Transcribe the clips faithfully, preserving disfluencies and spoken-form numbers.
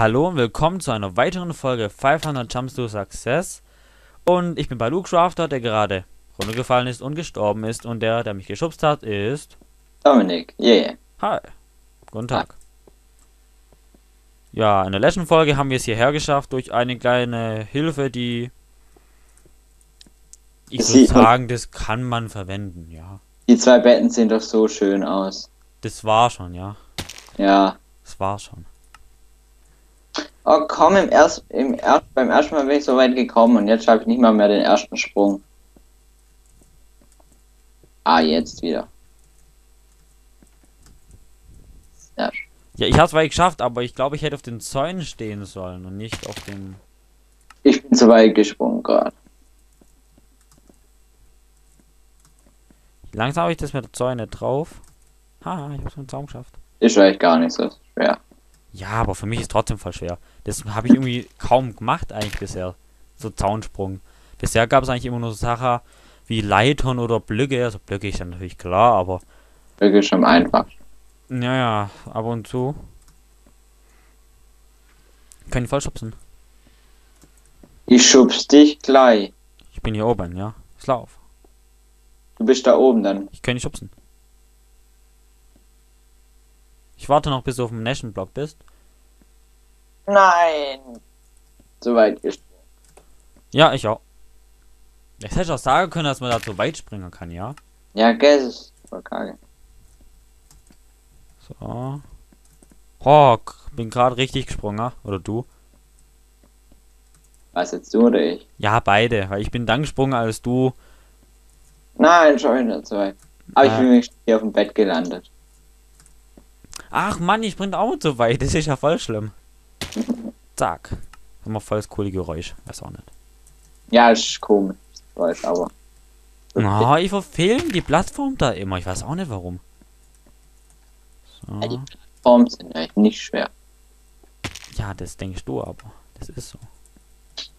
Hallo und willkommen zu einer weiteren Folge fünfhundert Jumps to Success. Und ich bin BaluCrafter, der gerade runtergefallen ist und gestorben ist. Und der, der mich geschubst hat, ist... Dominik, yeah. Hi. Guten Tag. Hi. Ja, in der letzten Folge haben wir es hierher geschafft durch eine kleine Hilfe, die... Ich würde sagen, das kann man verwenden, ja. Die zwei Betten sehen doch so schön aus. Das war schon, ja. Ja. Das war schon. Oh komm, im erst, im erst, beim ersten Mal bin ich so weit gekommen und jetzt schaffe ich nicht mal mehr den ersten Sprung. Ah, jetzt wieder. Ja, ja ich habe es weit geschafft, aber ich glaube, ich hätte auf den Zäunen stehen sollen und nicht auf den... Ich bin zu weit gesprungen gerade. Langsam habe ich das mit der Zäune drauf. Haha, ich habe es mit dem Zaun geschafft. Ist eigentlich gar nicht so schwer. Ja, aber für mich ist trotzdem voll schwer. Das habe ich irgendwie kaum gemacht eigentlich bisher. So Zaunsprung. Bisher gab es eigentlich immer nur so Sachen wie Leitern oder Blöcke. Also Blöcke ist dann natürlich klar, aber... Blöcke ist schon einfach. Naja, ab und zu. Kann ich voll schubsen. Ich schubs dich gleich. Ich bin hier oben, ja. Ich lauf. Du bist da oben dann. Ich kann nicht schubsen. Ich warte noch, bis du auf dem nächsten Block bist. Nein. Zu weit gesprungen. Ja, ich auch. Ich hätte auch sagen können, dass man da zu weit springen kann, ja? Ja, gell, ist voll kacke. So. Oh, bin gerade richtig gesprungen, oder du? Was, jetzt du oder ich? Ja, beide, weil ich bin dann gesprungen als du. Nein, schon wieder zu weit. Aber äh. ich bin hier auf dem Bett gelandet. Ach Mann, ich bin auch zu weit. Das ist ja voll schlimm. Zack. Immer voll das coole Geräusch. Weiß auch nicht. Ja, ist komisch. Ich weiß aber. Na, oh, ich verfehle die Plattform da immer. Ich weiß auch nicht warum. So. Ja, die Plattformen sind echt nicht schwer. Ja, das denkst du aber. Das ist so.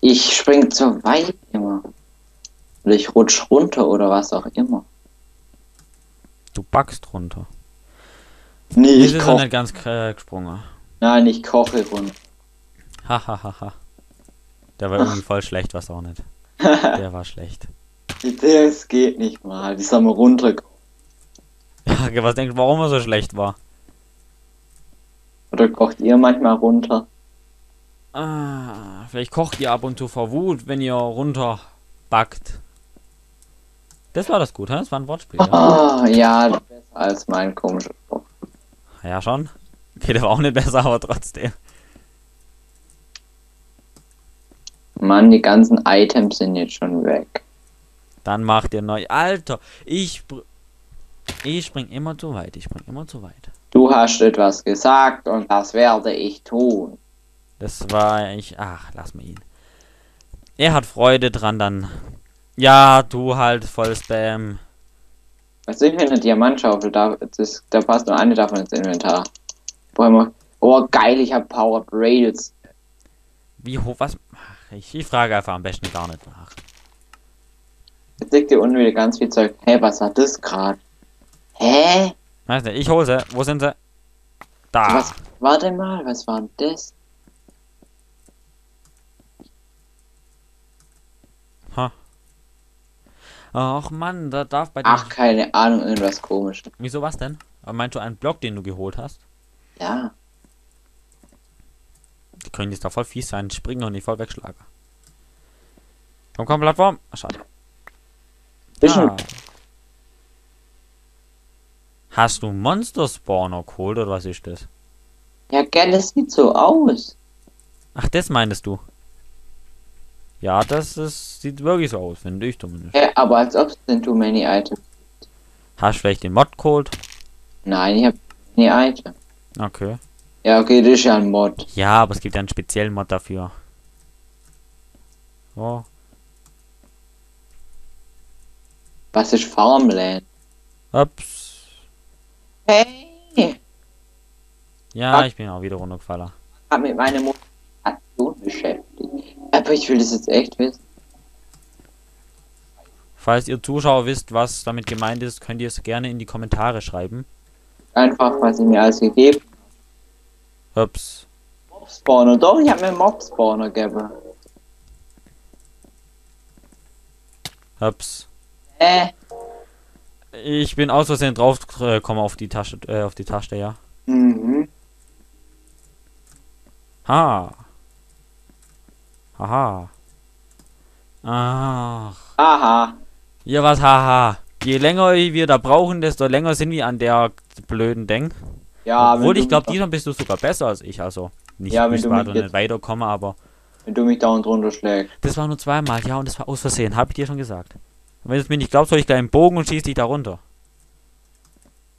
Ich spring zu weit immer. Oder ich rutsch runter oder was auch immer. Du backst runter. Nee, ich bin nicht ganz gesprungen. Nein, ich koche runter. Hahaha. Der war irgendwie voll schlecht, was auch nicht. Der war schlecht. Das geht nicht mal. Die sind mal runtergekommen. Ja, was denkst du, warum er so schlecht war? Oder kocht ihr manchmal runter? Ah, vielleicht kocht ihr ab und zu vor Wut, wenn ihr runter backt. Das war das Gute, das war ein Wortspiel. Ja, oh, ja, besser als mein komischer Spruch. Ja, schon. Okay, der war auch nicht besser, aber trotzdem. Mann, die ganzen Items sind jetzt schon weg. Dann macht ihr neu. Alter, ich... Ich spring immer zu weit, ich spring immer zu weit. Du hast etwas gesagt und das werde ich tun. Das war ich... Ach, lass mal ihn. Er hat Freude dran dann. Ja, du halt voll Spam. Was sind wir in der Diamantschaufel? Da, das, da passt nur eine davon ins Inventar. Oh geil, ich hab Power Braids. Wie hoch was? Ich, ich frage einfach am besten gar nicht nach. Jetzt liegt dir unten wieder ganz viel Zeug. Hä, hey, was hat das gerade? Hä? Weiß nicht, ich hole sie. Wo sind sie? Da. Was, warte mal, was war das? Ha. Ach Mann, da darf bei dir... Ach, keine Ahnung, irgendwas komisches. Wieso was denn? Meinst du einen Block, den du geholt hast? Ja. Die können jetzt da voll fies sein, springen und nicht voll wegschlagen. Komm, komm, Plattform. Ach, schade. Ah. Hast du Monster-Spawner geholt oder was ist das? Ja, gell, das sieht so aus. Ach, das meintest du? Ja, das ist, sieht wirklich so aus, finde ich zumindest. Ja, aber als ob es denn too many Items. Hast du vielleicht den Mod geholt? Nein, ich habe nie Item. Okay. Ja, okay, das ist ja ein Mod. Ja, aber es gibt ja einen speziellen Mod dafür. Oh. Was ist Farmland? Ups. Hey. Ja, was? Ich bin auch wieder runtergefallen. Ich habe mit meiner Motivation beschäftigt. Aber ich will das jetzt echt wissen. Falls ihr Zuschauer wisst, was damit gemeint ist, könnt ihr es gerne in die Kommentare schreiben. Einfach, was ihr mir alles gegeben habt. Ups. Mob-Spawner. Doch, ich habe mir einen Mob-Spawner gegeben. Ups. Äh. Ich bin aus Versehen drauf gekommen auf die Tasche, äh, auf die Tasche, ja. Mhm. Ha. Haha. Ach. Aha. Ja, was, haha. Je länger wir da brauchen, desto länger sind wir an der blöden Denk. Ja, obwohl, ich glaube, diesmal bist du sogar besser als ich, also. Nicht, ja, wenn du mich nicht weiterkomme, aber... Wenn du mich da und runter schlägst. Das war nur zweimal, ja, und das war aus Versehen, habe ich dir schon gesagt. Und wenn du es mir nicht glaubst, hol ich gleich einen Bogen und schieß dich da runter.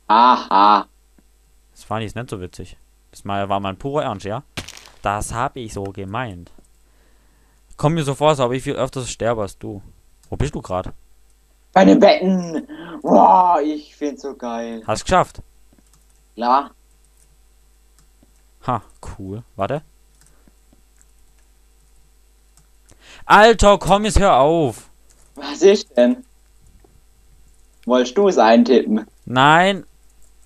Aha. Das war nicht so witzig. Das mal war mein purer Ernst, ja? Das habe ich so gemeint. Komm mir so vor, aber ich viel öfters sterbe als du. Wo bist du gerade? Bei den Betten. Wow, ich find's so geil. Hast geschafft? Klar. Ha, cool. Warte. Alter, komm jetzt, hör auf. Was ist denn? Wolltest du es eintippen? Nein.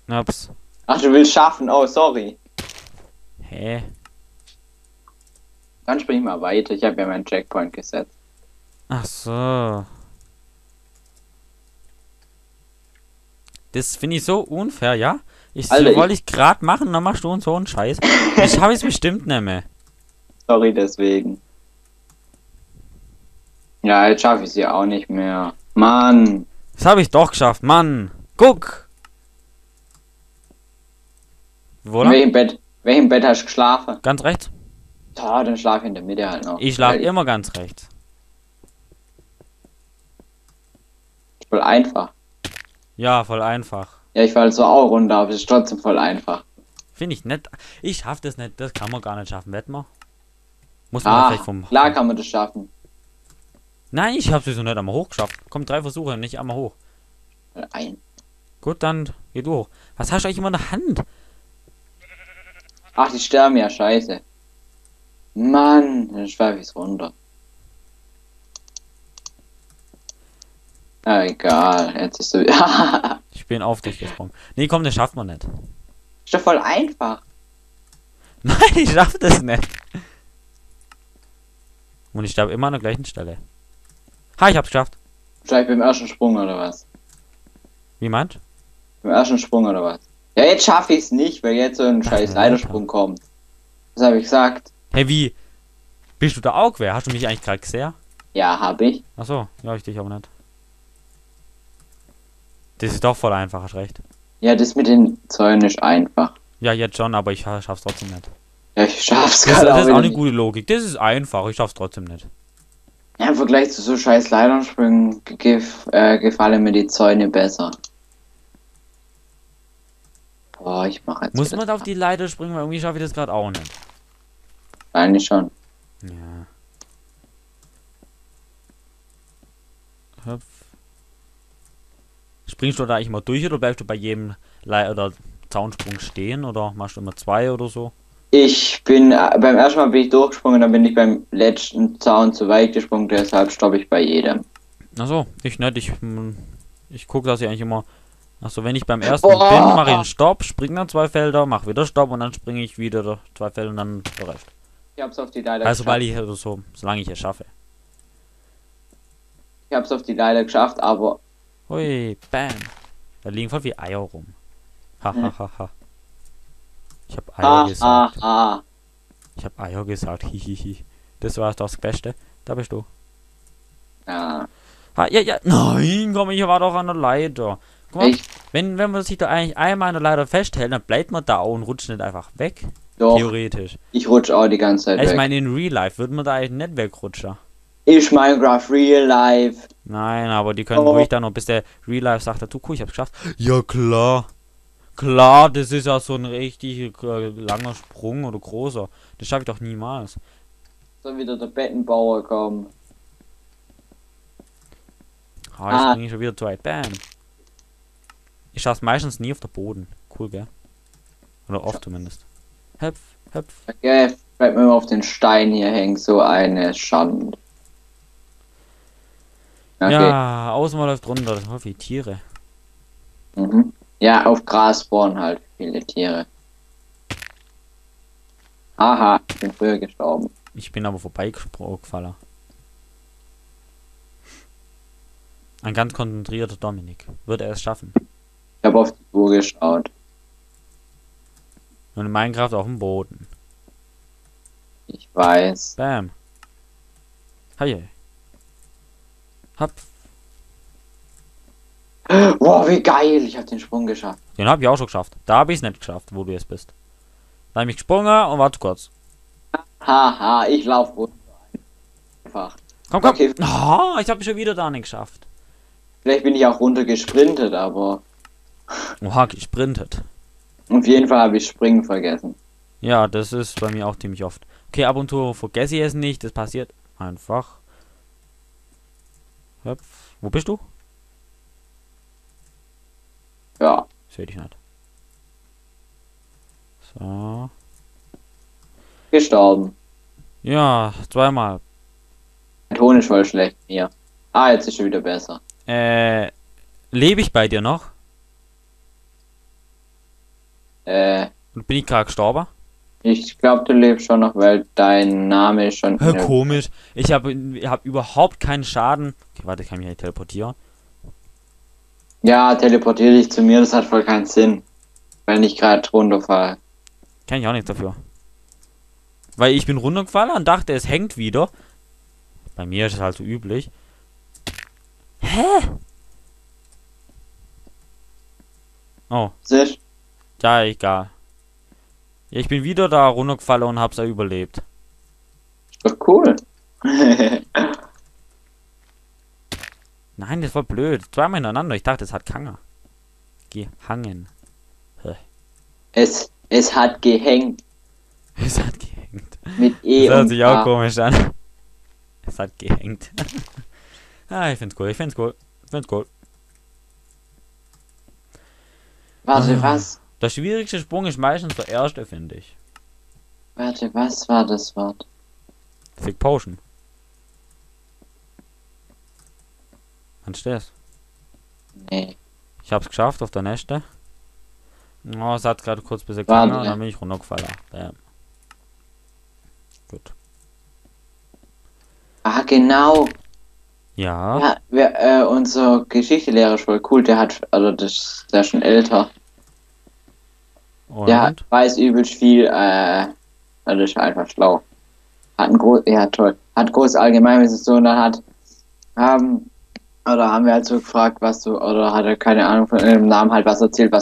Ups. Ach, du willst schaffen. Oh, sorry. Hä? Hey. Dann sprich mal weiter. Ich habe ja meinen Checkpoint gesetzt. Ach so. Das finde ich so unfair, ja? Ich so, wollte ich gerade machen, dann machst du uns so einen Scheiß. Ich habe es bestimmt nicht mehr. Sorry, deswegen. Ja, jetzt schaffe ich es ja auch nicht mehr. Mann. Das habe ich doch geschafft, Mann. Guck. Wo in welchem Bett? In welchem Bett hast du geschlafen? Ganz rechts. Ja, dann schlafe ich in der Mitte halt noch. Ich schlafe immer ganz rechts. Voll einfach. Ja, voll einfach. Ja, ich falle so auch runter, aber es ist trotzdem voll einfach. Finde ich nett. Ich schaff das nicht, das kann man gar nicht schaffen, wett mal. Muss man ah, vielleicht vom... Klar kann man das schaffen. Nein, ich hab's so nicht einmal hoch geschafft. Komm, drei Versuche, nicht einmal hoch. Ein. Gut, dann geh du hoch. Was hast du eigentlich immer in der Hand? Ach, die sterben ja, scheiße. Mann, dann schweife ich's runter. Egal, jetzt ist so. Ich bin auf dich gesprungen. Nee, komm, das schafft man nicht. Ist doch voll einfach. Nein, ich schaff das nicht. Und ich sterbe immer an der gleichen Stelle. Ha, ich hab's geschafft. Vielleicht beim ersten Sprung oder was? Wie meint? Beim ersten Sprung oder was? Ja, jetzt schaffe ich's nicht, weil jetzt so ein scheiß Leitersprung kommt. Das habe ich gesagt. Hey, wie? Bist du da auch quer? Hast du mich eigentlich gerade gesehen? Ja, hab ich. Ach so, ja, ich dich aber nicht. Das ist doch voll einfach, hast recht. Ja, das mit den Zäunen ist einfach. Ja, jetzt schon, aber ich schaff's trotzdem nicht. Ja, ich schaff's gerade nicht. Das, das ist auch eine gute Logik. Das ist einfach, ich schaff's trotzdem nicht. Ja, im Vergleich zu so scheiß Leiternspringen gef äh, gefallen mir die Zäune besser. Boah, ich mach jetzt... Muss man auf die Leiter springen, weil irgendwie schaffe ich das gerade auch nicht. Eigentlich schon. Ja. Hüpf. Springst du da eigentlich immer durch oder bleibst du bei jedem Le- oder Zaunsprung stehen oder machst du immer zwei oder so? Ich bin, beim ersten Mal bin ich durchgesprungen, dann bin ich beim letzten Zaun zu weit gesprungen, deshalb stoppe ich bei jedem. Achso, ich nicht, ich, ich gucke, dass ich eigentlich immer, achso, wenn ich beim ersten Boah. bin, mache ich einen Stopp, springe dann zwei Felder, mache wieder Stopp und dann springe ich wieder zwei Felder und dann der Rest. Ich hab's auf die Leiter also, geschafft. Also weil ich oder so, solange ich es schaffe. Ich hab's auf die Leiter geschafft, aber... Hui, bam. Da liegen voll wie Eier rum. Hahaha. Ha, ha, ha. Ich hab Eier ha, gesagt. Ha, ha. Ich hab Eier gesagt. Hihihi. Das war doch das Beste. Da bist du. Ja. Ha, ja, ja. Nein, komm, ich war doch an der Leiter. Guck mal, wenn, wenn man sich da eigentlich einmal an der Leiter festhält, dann bleibt man da und rutscht nicht einfach weg. Doch. Theoretisch. Ich rutsche auch die ganze Zeit. Ich weg. Ich meine, in Real Life würde man da eigentlich nicht wegrutschen. Ich Minecraft Real Life. Nein, aber die können oh. ruhig dann noch, bis der Real Life sagt dazu, cool, ich hab's geschafft. Ja klar. Klar, das ist ja so ein richtig äh, langer Sprung oder großer. Das schaffe ich doch niemals. Soll wieder der Bettenbauer kommen. Ah, jetzt ah. springe ich schon wieder zu weit. Bam. Ich schaff's meistens nie auf den Boden. Cool, gell? Oder oft zumindest. Höpf, höpf. Okay, bleibt mir immer auf den Stein hier hängen, so eine Schande. Okay. Ja, außen läuft runter, das sind voll viele Tiere. Mhm. Ja, auf Gras spawnen halt viele Tiere. Aha, ich bin früher gestorben. Ich bin aber vorbeigefallen. Ein ganz konzentrierter Dominik. Wird er es schaffen? Ich habe auf die Uhr geschaut. Und in Minecraft auf dem Boden. Ich weiß. Bam. Hi. Hab. Wow, wie geil. Ich habe den Sprung geschafft. Den habe ich auch schon geschafft. Da habe ich es nicht geschafft, wo du jetzt bist. Da habe ich gesprungen und warte kurz. Haha, ich laufe runter. Einfach. Komm, komm. Okay. Oh, ich habe schon wieder da nicht geschafft. Vielleicht bin ich auch runter gesprintet, aber... Oha, gesprintet. Auf jeden Fall habe ich Springen vergessen. Ja, das ist bei mir auch ziemlich oft. Okay, ab und zu vergesse ich es nicht. Das passiert einfach. Höpf. Wo bist du? Ja. Ich sehe dich nicht. So. Gestorben. Ja, zweimal. Der Ton ist voll schlecht hier. Ah, jetzt ist er wieder besser. Äh, lebe ich bei dir noch? Äh. Und bin ich gerade gestorben? Ich glaube, du lebst schon noch, weil dein Name ist schon... Hör, komisch. Ich habe hab überhaupt keinen Schaden. Okay, warte, ich kann mich nicht teleportieren. Ja, teleportiere dich zu mir, das hat voll keinen Sinn. Wenn ich gerade runterfall. Kann ich auch nichts dafür. Weil ich bin runtergefallen und dachte, es hängt wieder. Bei mir ist es halt so üblich. Hä? Oh. Sisch. Ja, egal. Ja, ich bin wieder da runtergefallen und hab's ja überlebt. Doch cool. Nein, das war blöd. Zweimal hintereinander. Ich dachte, es hat Kanger. Gehangen. Hä. Es, es hat gehängt. Es hat gehängt. Mit E. Das hört sich auch komisch an. Es hat gehängt. Ah, ich find's cool, ich find's cool. Ich find's cool. Warte, was? Der schwierigste Sprung ist meistens der erste, finde ich. Warte, was war das Wort? Fick Potion. Kannst du das? Nee. Ich hab's geschafft auf der nächste. Oh, es hat gerade kurz bis gegangen und dann bin ich runtergefallen. Bam. Gut. Ah, genau. Ja. ja wir, äh, unser Geschichtelehrer ist voll cool. Der hat, also das ist ja schon älter. Und? Der hat, weiß übelst viel. Äh, also ist einfach schlau. Hat ein groß, ja toll. Hat groß Allgemeinwissen so und dann hat, haben, oder haben wir halt so gefragt, was du, oder hat er keine Ahnung von einem Namen halt was erzählt, was